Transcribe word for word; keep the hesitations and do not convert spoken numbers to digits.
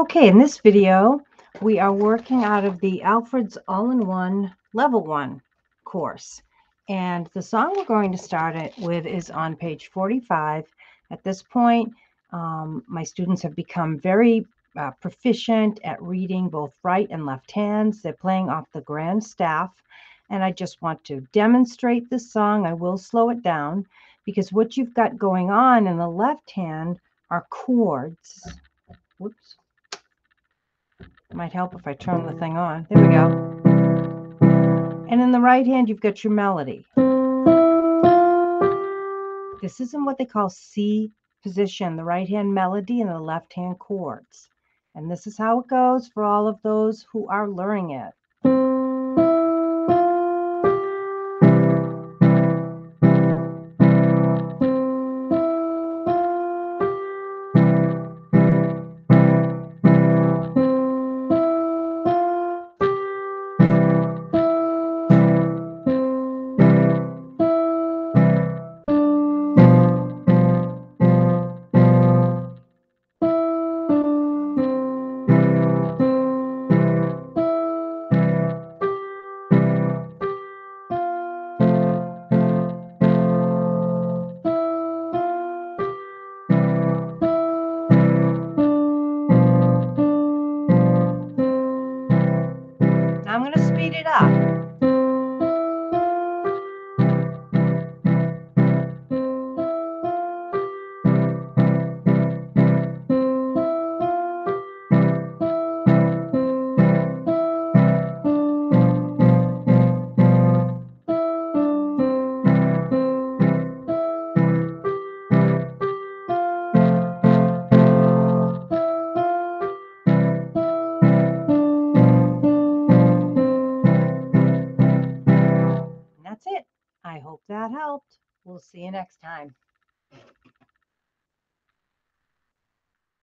Okay, in this video, we are working out of the Alfred's All-in-One Level one course. And the song we're going to start it with is on page forty-five. At this point, um, my students have become very uh, proficient at reading both right and left hands. They're playing off the grand staff. And I just want to demonstrate this song. I will slow it down because what you've got going on in the left hand are chords. Whoops. Might help if I turn the thing on. There we go. And in the right hand, you've got your melody. This is in what they call C position, the right hand melody and the left hand chords. And this is how it goes for all of those who are learning it. I'm going to speed it up. That's it. I hope that helped. We'll see you next time.